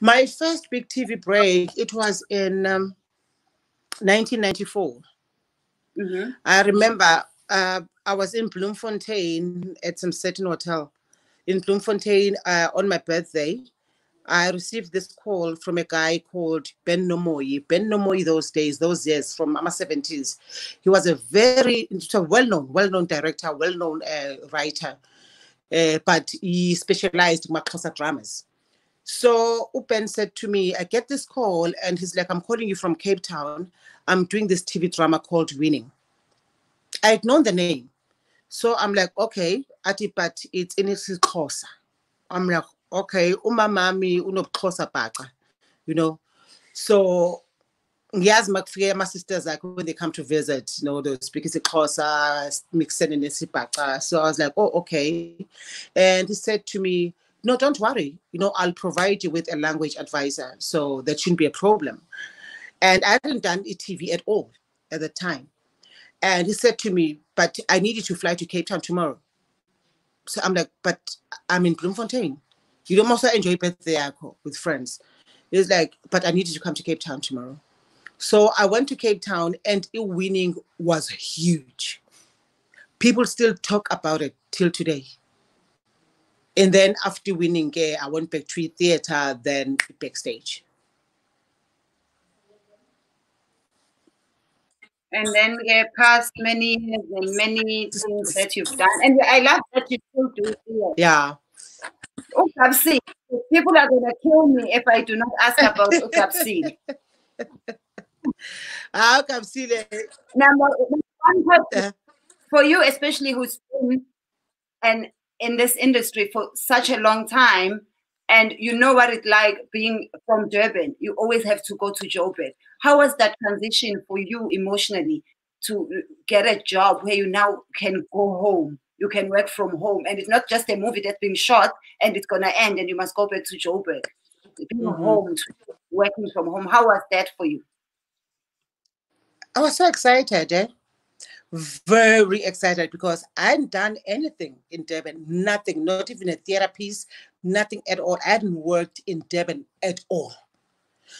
My first big TV break, it was in 1994. Mm-hmm. I remember I was in Bloemfontein at some certain hotel. In Bloemfontein, on my birthday, I received this call from a guy called Ben Nomoyi. Ben Nomoyi those years, from my 70s. He was a very well-known director, well-known writer, but he specialized in Makosa dramas. So Ben said to me, I get this call, and he's like, I'm calling you from Cape Town. I'm doing this TV drama called Winning. I had known the name. So I'm like, okay, Ati, but it's in isiXhosa. I'm like, okay, umamami unobuXhosa bhaqa, you know. So yes, my sisters, like when they come to visit, you know, they speak isiXhosa, mixed in isiBhaqa. So I was like, oh, okay. And he said to me, no, don't worry. You know, I'll provide you with a language advisor, so that shouldn't be a problem. And I hadn't done ETV at all at the time. And he said to me, but I need you to fly to Cape Town tomorrow. So I'm like, but I'm in Bloemfontein. You don't also enjoy birthday with friends. He's like, but I need you to come to Cape Town tomorrow. So I went to Cape Town, and Winning was huge. People still talk about it till today. And then after Winning, I went back to theater, then backstage. And then past many and many things that you've done. And I love that you still do theater. Yeah. OCAPC. People are going to kill me if I do not ask about OCAPC. OCAPC. Now, for you, especially who's been and in this industry for such a long time, and you know what it's like being from Durban. You always have to go to Joburg. How was that transition for you emotionally to get a job where you now can go home? You can work from home, and it's not just a movie that's being shot and it's gonna end and you must go back to Joburg. Being home, working from home. How was that for you? I was so excited, very excited, because I hadn't done anything in Devon, nothing, not even a theater piece, nothing at all. I hadn't worked in Devon at all.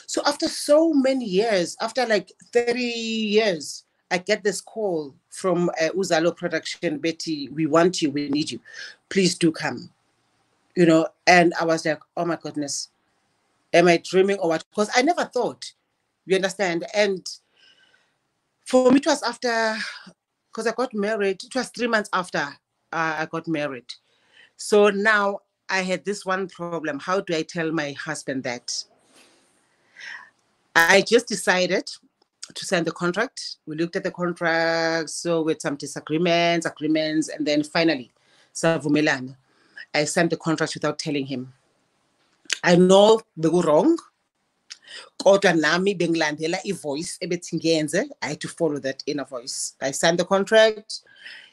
So after so many years, after like 30 years, I get this call from Uzalo production, Betty, we want you, we need you. Please do come, you know? And I was like, oh my goodness, am I dreaming or what? Because I never thought, you understand? And for me, it was after, because I got married, it was 3 months after I got married. So now I had this one problem. How do I tell my husband that? I just decided to sign the contract. We looked at the contract, so with some disagreements, agreements, and then finally, Savumelana, I signed the contract without telling him. I know they were wrong. I had to follow that inner voice. I signed the contract.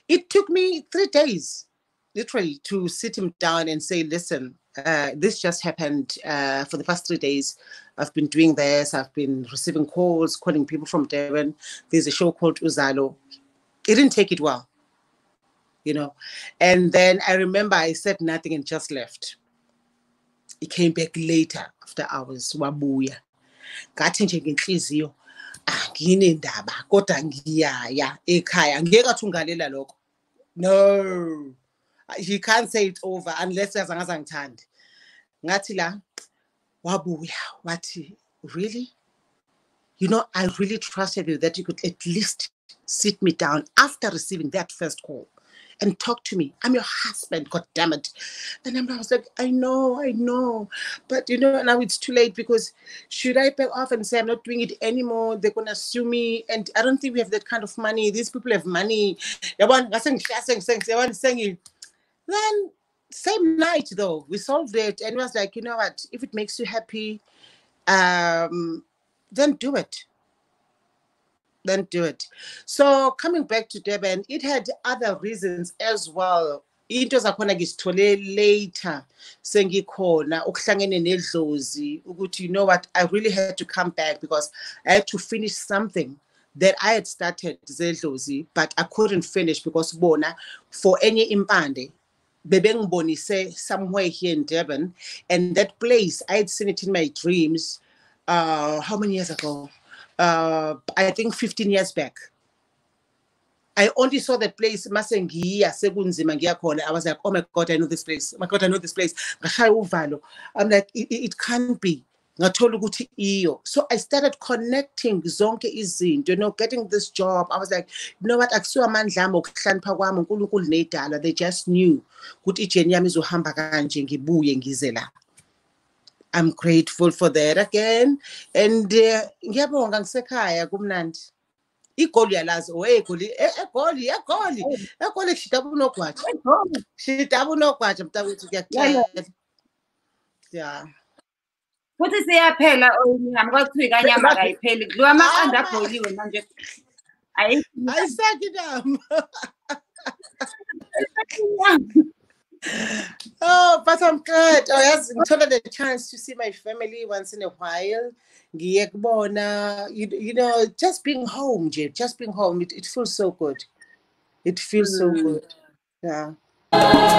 It took me 3 days, literally, to sit him down and say, listen, this just happened. For the past 3 days, I've been doing this. I've been receiving calls, calling people from Devon. There's a show called Uzalo. It didn't take it well, you know. And then I remember I said nothing and just left. He came back later after hours. Wambuya. No. He can't say it's over unless there's another hand. Ngatila, wabuya, wati, really? You know, I really trusted you that you could at least sit me down after receiving that first call and talk to me. I'm your husband, God damn it. And I was like, I know. But you know, now it's too late, because should I back off and say I'm not doing it anymore? They're gonna sue me. And I don't think we have that kind of money. These people have money. Then same night though, we solved it, and it was like, you know what, if it makes you happy, then do it. So coming back to Durban, it had other reasons as well. It was later saying, you know what, I really had to come back because I had to finish something that I had started, but I couldn't finish because for any impande. Bebeng Bonise somewhere here in Durban. And that place, I had seen it in my dreams, how many years ago? I think 15 years back. I only saw that place. I was like, oh my God, I know this place. Oh my God, I know this place. I'm like, it can't be. So I started connecting zonke izinto, you know, getting this job. I was like, you know what? They just knew. I'm grateful for that again. And yeah. What is the appeal? I'm going to get a bag. I pay it. I said it. Oh, but I'm glad. I have the chance to see my family once in a while. You know, just being home, Jay, just being home. It feels so good. It feels so good. Yeah.